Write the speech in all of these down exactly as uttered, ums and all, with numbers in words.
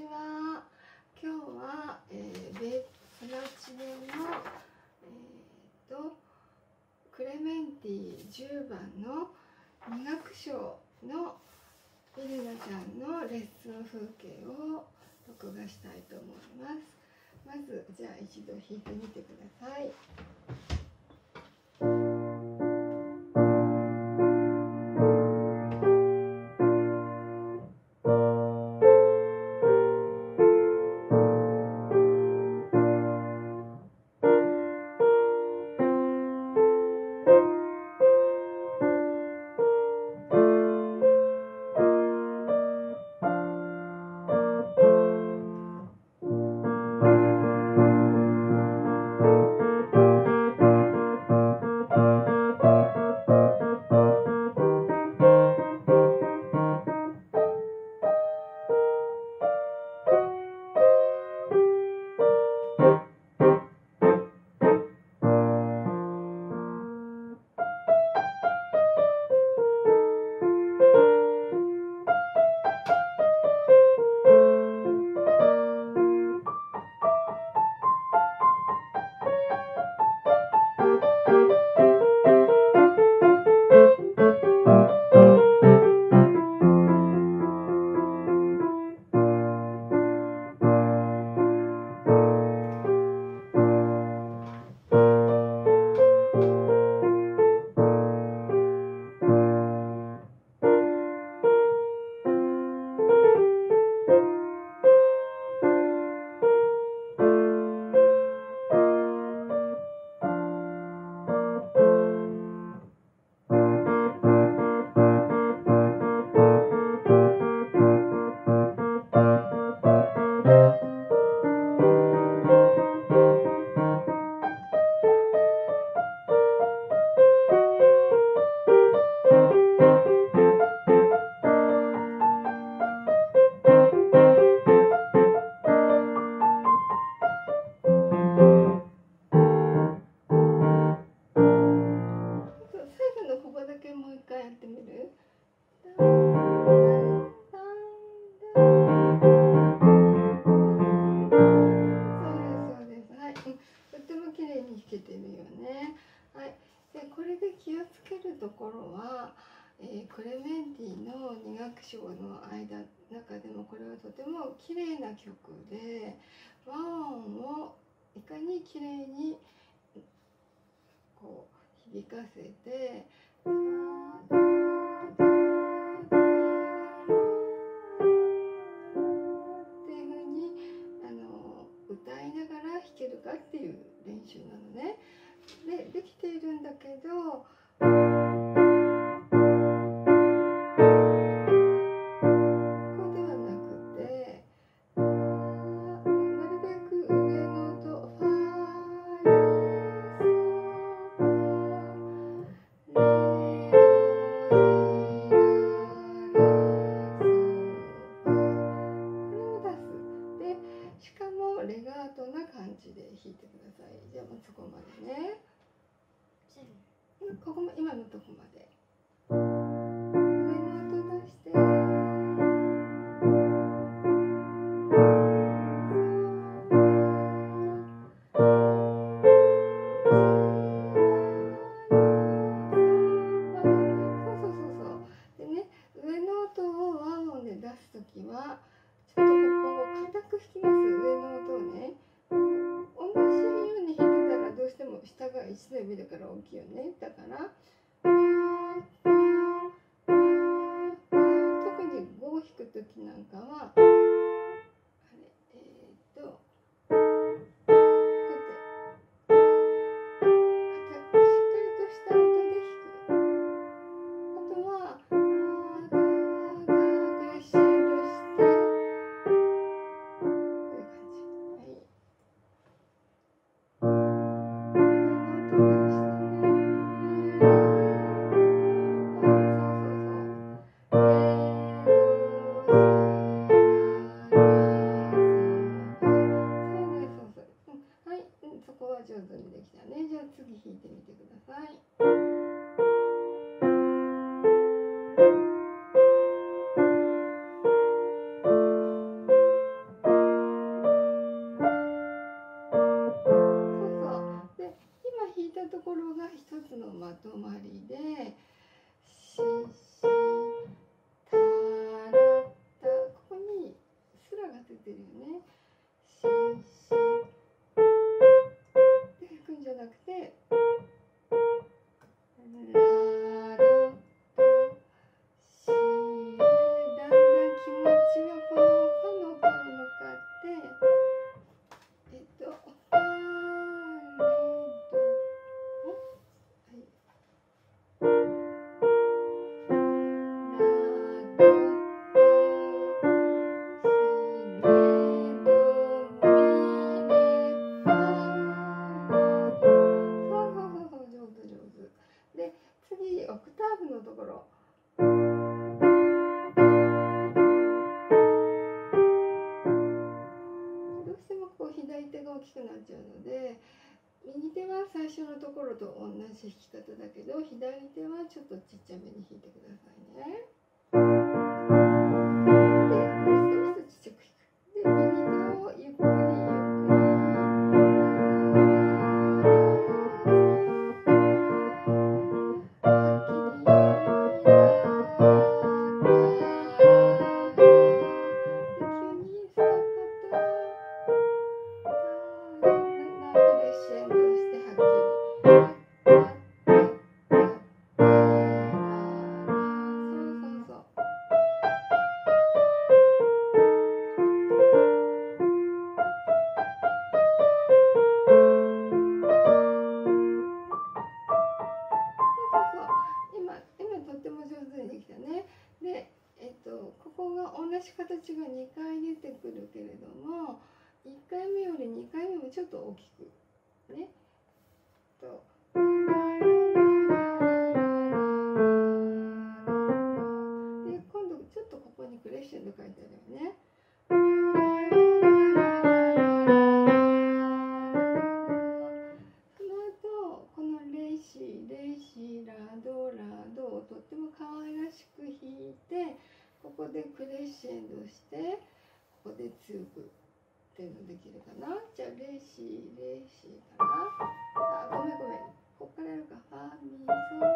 ちは。今日は、えー、ベプラチナの、えー、とクレメンティじゅうばんのに楽章のイレナちゃんのレッスン風景を録画したいと思います。まずじゃあ一度弾いてみてください。クレメンティのに楽章の間中でもこれはとても綺麗な曲で、和音をいかに綺麗にこう響かせて「ダーダーダーダー」っていうふうにあの歌いながら弾けるかっていう練習なのね。で、できているんだけどここも今のとこまで。なんかは、えー、っとこうやってしっかりとした音で弾く。あとはダーダーダークレッシェンドしてこういう感じ。はい。こういう音がしてね。同じ弾き方だけど、左手はちょっとちっちゃめに弾いてくださいね。で、もう少しちっちゃく弾く。で、右手をゆっくり形がにかい出てくるけれども、いっかいめよりにかいめもちょっと大きくね。とで、今度ちょっとここにクレッシェンド書いてあるよね。その後、このレシレシラドラドをとっても可愛らしく弾いて、ここでクレッシェンドして、ここで強くっていうのできるかな。じゃあレシレシかな。あ、ごめんごめん、こっからやるか。ファミソン。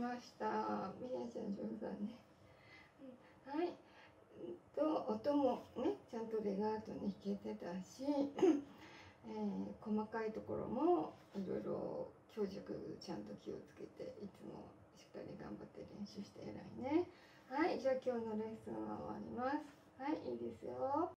ました。みねちゃん上手だね。はい。と音もねちゃんとレガートに弾けてたし、えー、細かいところもいろいろ強弱ちゃんと気をつけていつもしっかり頑張って練習して偉いね。はい、じゃあ今日のレッスンは終わります。はい、いいですよ。